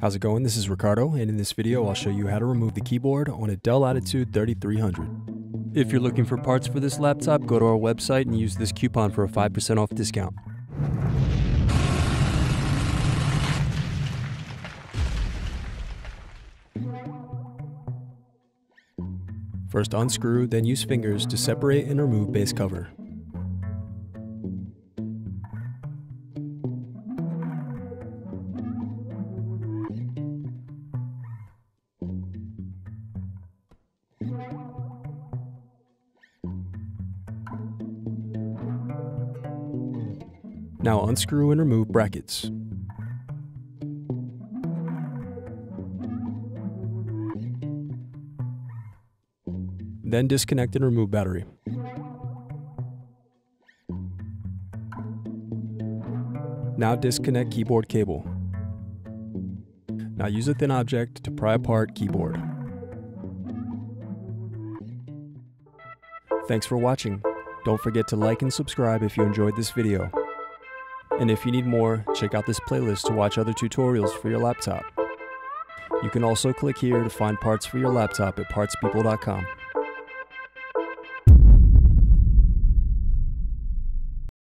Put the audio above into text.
How's it going? This is Ricardo, and in this video I'll show you how to remove the keyboard on a Dell Latitude 3300. If you're looking for parts for this laptop, go to our website and use this coupon for a 5% off discount. First unscrew, then use fingers to separate and remove base cover. Now unscrew and remove brackets. Then disconnect and remove battery. Now disconnect keyboard cable. Now use a thin object to pry apart keyboard. Thanks for watching. Don't forget to like and subscribe if you enjoyed this video. And if you need more, check out this playlist to watch other tutorials for your laptop. You can also click here to find parts for your laptop at parts-people.com.